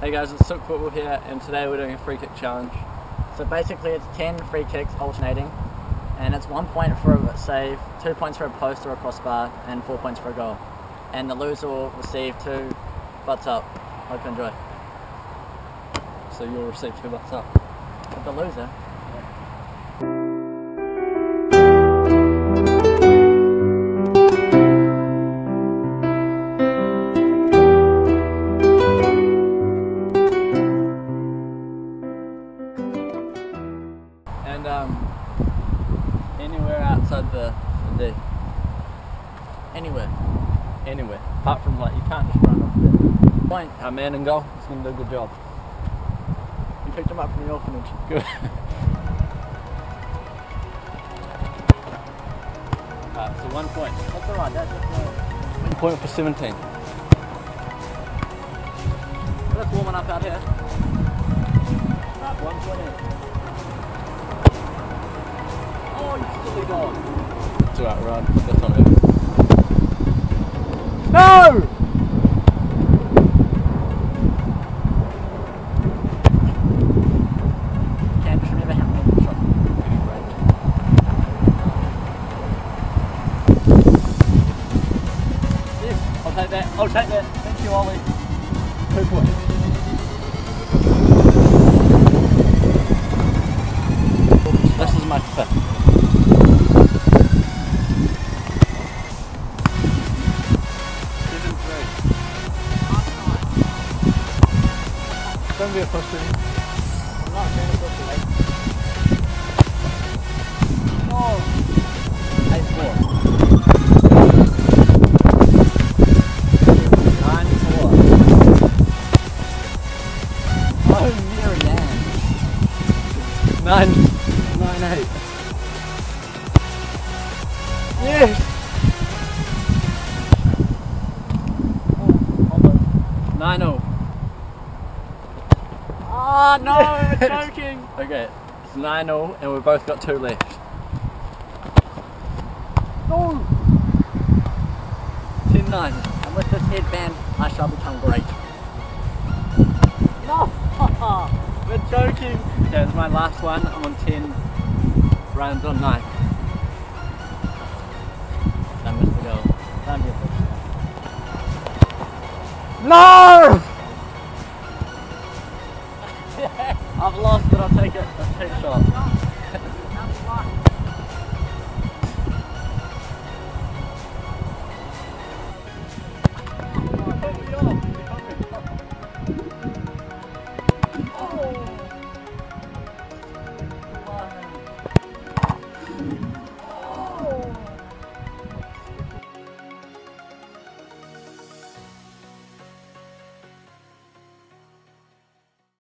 Hey guys, it's Silk Football here, and today we're doing a free kick challenge. So basically it's 10 free kicks alternating, and it's 1 point for a save, 2 points for a post or a crossbar, and 4 points for a goal. And the loser will receive 2 butts up. Hope you enjoy. So you'll receive 2 butts up. But the loser... And anywhere outside the anywhere, apart from, like, you can't just run off the point. Our man in goal is going to do a good job. You picked him up from the orphanage. Good. So 1 point. That's alright, that's just 1 point for 17. Well, it's warming up out here. Alright, 1 point in. It's alright, run. That's on it. No! Can't just remember how many shots you Yes, I'll take that. I'll take that. Thank you, Ollie. 2 points. This is my fifth. Don't be a pussy. I'm not being a pussy, mate. No! 8-4. 9-4. Oh, Mary Ann. 9-8. Yes! Oh, almost. 9-0. Oh no, I'm joking! Okay, it's 9-0 and we've both got 2 left. No! 10-9. And with this headband, I shall become great. No! We're joking! Okay, it's my last one. I'm on 10. Ryan's on 9. I missed the goal. Don't get this. No! I've lost, but I'll take it. I'll take a shot.